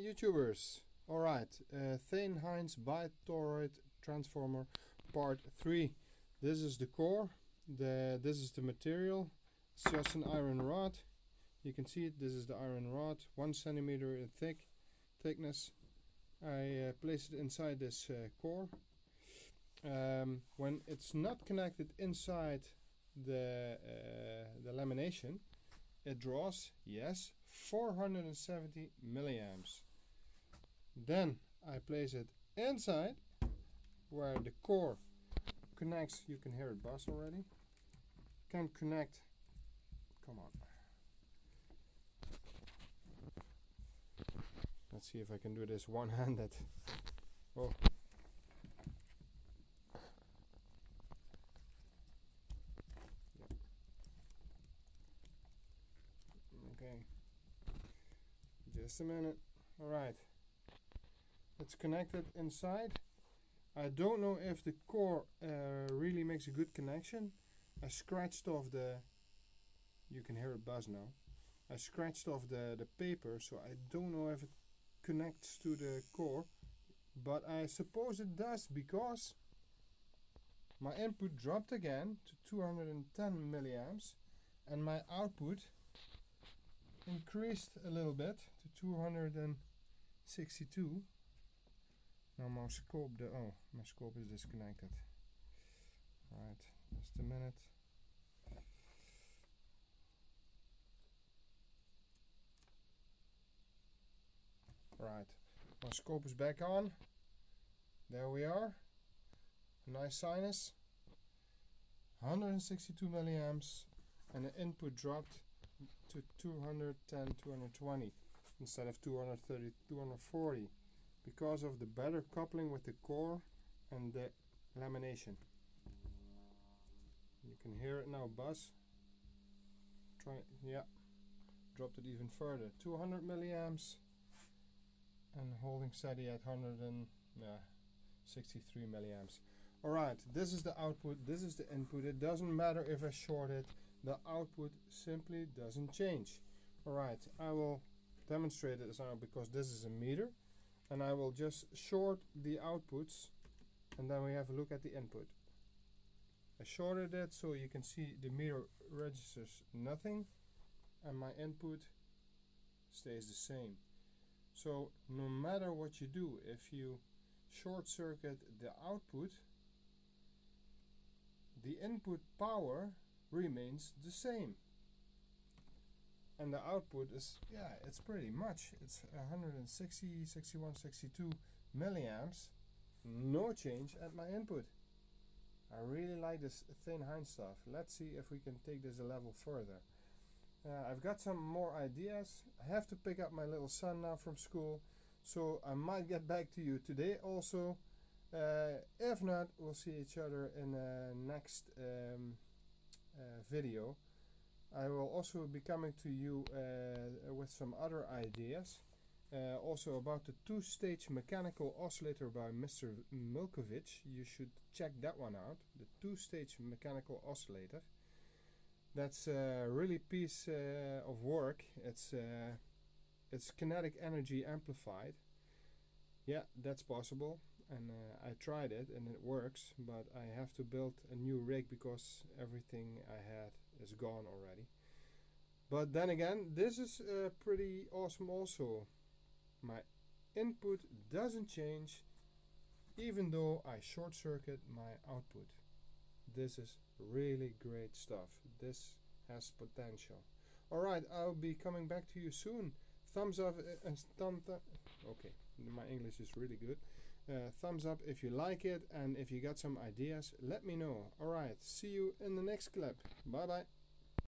YouTubers. Alright, Thane Heins Bi-Toroid Transformer Part 3. This is the core, this is the material. It's just an iron rod. You can see it, this is the iron rod, 1 centimeter in thickness. I placed it inside this core. When it's not connected inside the lamination, it draws, yes, 470 milliamps. Then I place it inside where the core connects. You can hear it buzz already. Can connect, come on, let's see if I can do this one-handed. Oh, yeah. Okay, just a minute. All right, it's connected inside. I don't know if the core really makes a good connection. I scratched off the, you can hear it buzz now, I scratched off the paper, so I don't know if it connects to the core, but I suppose it does, because my input dropped again to 210 milliamps and my output increased a little bit to 262. Now my scope, my scope is disconnected. Alright, just a minute. Right, my scope is back on. There we are. A nice sinus. 162 milliamps, and the input dropped to 210, 220 instead of 230, 240. Because of the better coupling with the core and the lamination. You can hear it now buzz. Try, yeah, dropped it even further, 200 milliamps, and holding steady at 163 milliamps. Alright, this is the output, this is the input. It doesn't matter if I short it, the output simply doesn't change. Alright, I will demonstrate it now because this is a meter. And I will just short the outputs, and then we have a look at the input. I shorted it so you can see the meter registers nothing and my input stays the same. So no matter what you do, if you short circuit the output, the input power remains the same. And the output is, yeah, it's pretty much, it's 160, 61, 62 milliamps, no change at my input. I really like this Thane Heins stuff. Let's see if we can take this a level further. I've got some more ideas. I have to pick up my little son now from school, so I might get back to you today also. If not, we'll see each other in the next video. I will also be coming to you with some other ideas, also about the two-stage mechanical oscillator by Mr. Milkovic. You should check that one out, the two-stage mechanical oscillator. That's a really piece of work. It's kinetic energy amplified. Yeah, that's possible, and I tried it and it works, but I have to build a new rig because everything I had is gone already. But then again, this is pretty awesome also. My input doesn't change even though I short circuit my output. This is really great stuff. This has potential. Alright, I'll be coming back to you soon. Thumbs up and thumb up. Okay, my English is really good. Thumbs up if you like it, and if you got some ideas, let me know. Alright, see you in the next clip. Bye bye.